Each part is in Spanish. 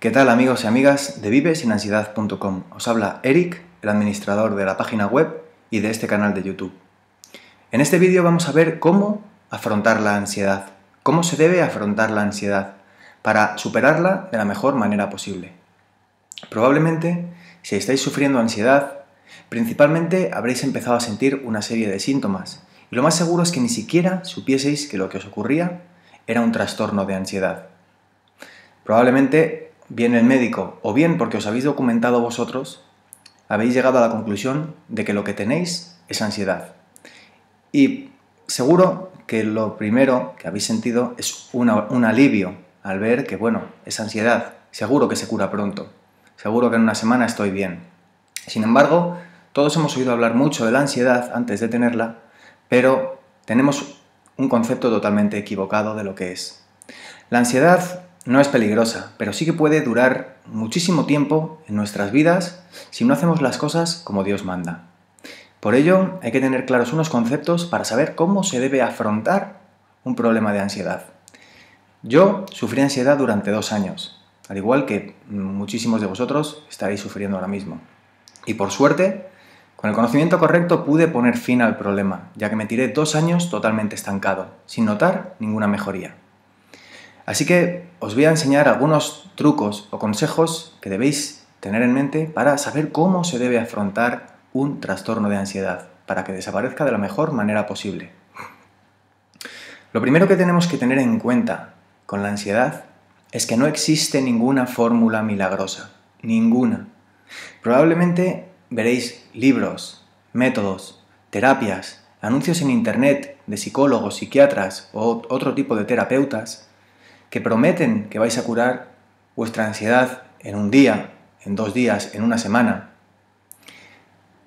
¿Qué tal amigos y amigas de vivesinansiedad.com? Os habla Eric, el administrador de la página web y de este canal de YouTube. En este vídeo vamos a ver cómo afrontar la ansiedad, cómo se debe afrontar la ansiedad para superarla de la mejor manera posible. Probablemente, si estáis sufriendo ansiedad, principalmente habréis empezado a sentir una serie de síntomas y lo más seguro es que ni siquiera supieseis que lo que os ocurría era un trastorno de ansiedad. Probablemente viene el médico, o bien porque os habéis documentado vosotros, habéis llegado a la conclusión de que lo que tenéis es ansiedad. Y seguro que lo primero que habéis sentido es un alivio al ver que, bueno, es ansiedad. Seguro que se cura pronto. Seguro que en una semana estoy bien. Sin embargo, todos hemos oído hablar mucho de la ansiedad antes de tenerla, pero tenemos un concepto totalmente equivocado de lo que es. La ansiedad no es peligrosa, pero sí que puede durar muchísimo tiempo en nuestras vidas si no hacemos las cosas como Dios manda. Por ello, hay que tener claros unos conceptos para saber cómo se debe afrontar un problema de ansiedad. Yo sufrí ansiedad durante 2 años, al igual que muchísimos de vosotros estaréis sufriendo ahora mismo. Y por suerte, con el conocimiento correcto pude poner fin al problema, ya que me tiré 2 años totalmente estancado, sin notar ninguna mejoría. Así que os voy a enseñar algunos trucos o consejos que debéis tener en mente para saber cómo se debe afrontar un trastorno de ansiedad, para que desaparezca de la mejor manera posible. Lo primero que tenemos que tener en cuenta con la ansiedad es que no existe ninguna fórmula milagrosa, ninguna. Probablemente veréis libros, métodos, terapias, anuncios en internet de psicólogos, psiquiatras o otro tipo de terapeutas que prometen que vais a curar vuestra ansiedad en un día, en 2 días, en una semana.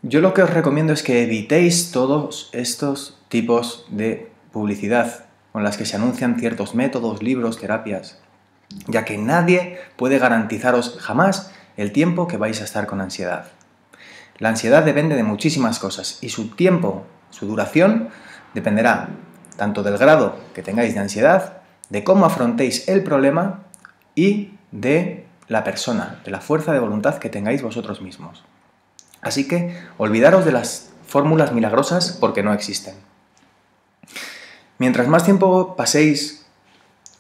Yo lo que os recomiendo es que evitéis todos estos tipos de publicidad con las que se anuncian ciertos métodos, libros, terapias, ya que nadie puede garantizaros jamás el tiempo que vais a estar con ansiedad. La ansiedad depende de muchísimas cosas y su tiempo, su duración, dependerá tanto del grado que tengáis de ansiedad, de cómo afrontéis el problema y de la persona, de la fuerza de voluntad que tengáis vosotros mismos. Así que olvidaros de las fórmulas milagrosas porque no existen. Mientras más tiempo paséis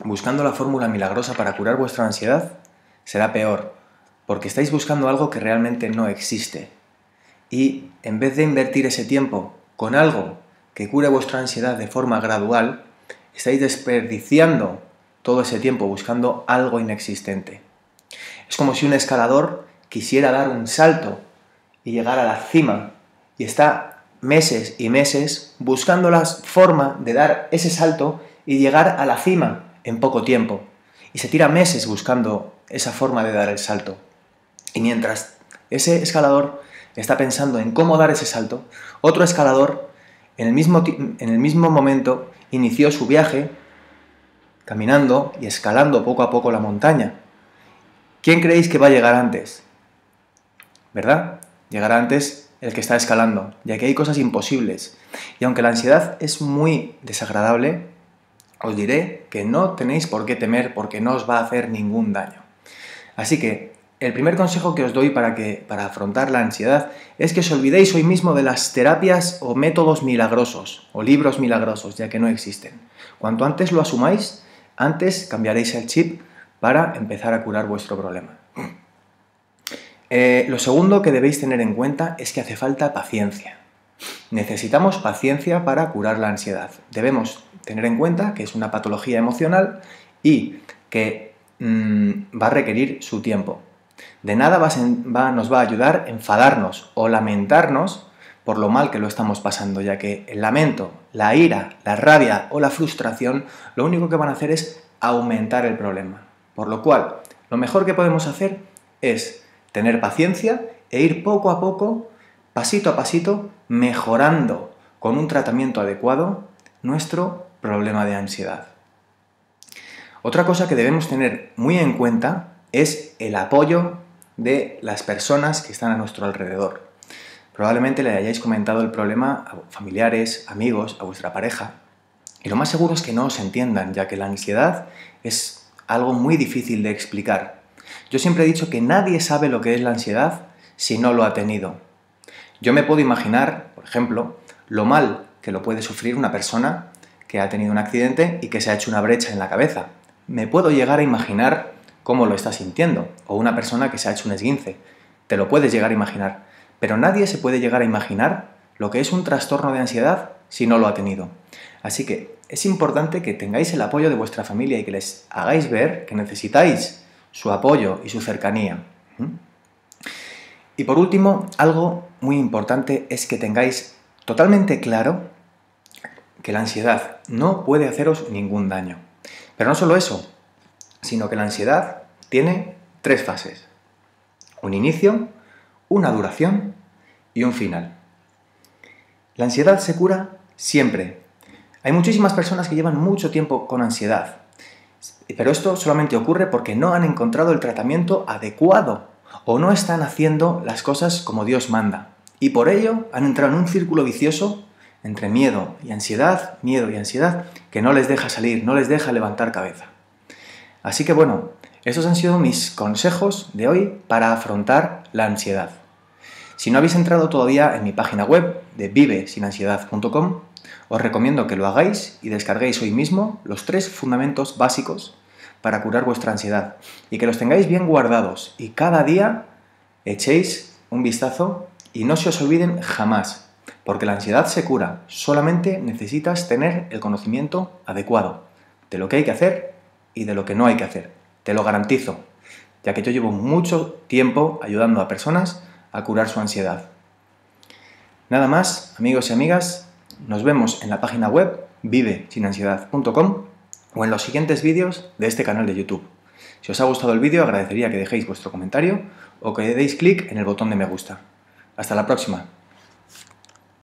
buscando la fórmula milagrosa para curar vuestra ansiedad, será peor, porque estáis buscando algo que realmente no existe. Y en vez de invertir ese tiempo con algo que cure vuestra ansiedad de forma gradual, estáis desperdiciando todo ese tiempo buscando algo inexistente. Es como si un escalador quisiera dar un salto y llegar a la cima y está meses y meses buscando la forma de dar ese salto y llegar a la cima en poco tiempo. Y se tira meses buscando esa forma de dar el salto. Y mientras ese escalador está pensando en cómo dar ese salto, otro escalador en el mismo momento inició su viaje caminando y escalando poco a poco la montaña. ¿Quién creéis que va a llegar antes? ¿Verdad? Llegará antes el que está escalando, ya que hay cosas imposibles. Y aunque la ansiedad es muy desagradable, os diré que no tenéis por qué temer porque no os va a hacer ningún daño. Así que el primer consejo que os doy para afrontar la ansiedad es que os olvidéis hoy mismo de las terapias o métodos milagrosos o libros milagrosos, ya que no existen. Cuanto antes lo asumáis, antes cambiaréis el chip para empezar a curar vuestro problema. Lo segundo que debéis tener en cuenta es que hace falta paciencia. Necesitamos paciencia para curar la ansiedad. Debemos tener en cuenta que es una patología emocional y que va a requerir su tiempo. De nada nos va a ayudar enfadarnos o lamentarnos por lo mal que lo estamos pasando, ya que el lamento, la ira, la rabia o la frustración lo único que van a hacer es aumentar el problema. Por lo cual, lo mejor que podemos hacer es tener paciencia e ir poco a poco, pasito a pasito, mejorando con un tratamiento adecuado nuestro problema de ansiedad. Otra cosa que debemos tener muy en cuenta es el apoyo de las personas que están a nuestro alrededor. Probablemente le hayáis comentado el problema a familiares, amigos, a vuestra pareja, y lo más seguro es que no os entiendan, ya que la ansiedad es algo muy difícil de explicar. Yo siempre he dicho que nadie sabe lo que es la ansiedad si no lo ha tenido. Yo me puedo imaginar, por ejemplo, lo mal que lo puede sufrir una persona que ha tenido un accidente y que se ha hecho una brecha en la cabeza. Me puedo llegar a imaginar cómo lo está sintiendo, o una persona que se ha hecho un esguince. Te lo puedes llegar a imaginar, pero nadie se puede llegar a imaginar lo que es un trastorno de ansiedad si no lo ha tenido. Así que es importante que tengáis el apoyo de vuestra familia y que les hagáis ver que necesitáis su apoyo y su cercanía. Y por último, algo muy importante es que tengáis totalmente claro que la ansiedad no puede haceros ningún daño. Pero no solo eso, sino que la ansiedad tiene tres fases: un inicio, una duración y un final. La ansiedad se cura siempre. Hay muchísimas personas que llevan mucho tiempo con ansiedad, pero esto solamente ocurre porque no han encontrado el tratamiento adecuado o no están haciendo las cosas como Dios manda. Y por ello han entrado en un círculo vicioso entre miedo y ansiedad, que no les deja salir, no les deja levantar cabeza. Así que bueno, estos han sido mis consejos de hoy para afrontar la ansiedad. Si no habéis entrado todavía en mi página web de vivesinansiedad.com, os recomiendo que lo hagáis y descarguéis hoy mismo los 3 fundamentos básicos para curar vuestra ansiedad y que los tengáis bien guardados y cada día echéis un vistazo y no se os olviden jamás, porque la ansiedad se cura, solamente necesitas tener el conocimiento adecuado de lo que hay que hacer y de lo que no hay que hacer, te lo garantizo, ya que yo llevo mucho tiempo ayudando a personas a curar su ansiedad. Nada más, amigos y amigas, nos vemos en la página web vivesinansiedad.com o en los siguientes vídeos de este canal de YouTube. Si os ha gustado el vídeo, agradecería que dejéis vuestro comentario o que deis clic en el botón de me gusta. Hasta la próxima.